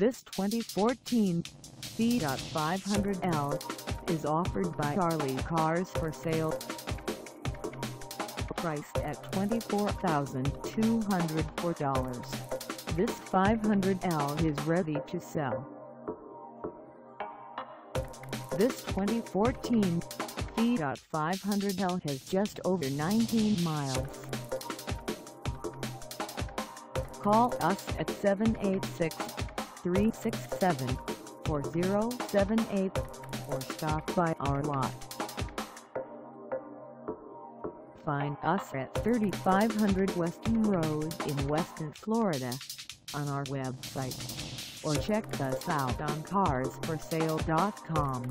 This 2014 FIAT 500L is offered by Ali Cars For Sale. Priced at $24,204, this 500L is ready to sell. This 2014 FIAT 500L has just over 19 miles. Call us at 786-367-4078 or stop by our lot. Find us at 3500 Weston Road in Weston, Florida on our website, or check us out on carsforsale.com.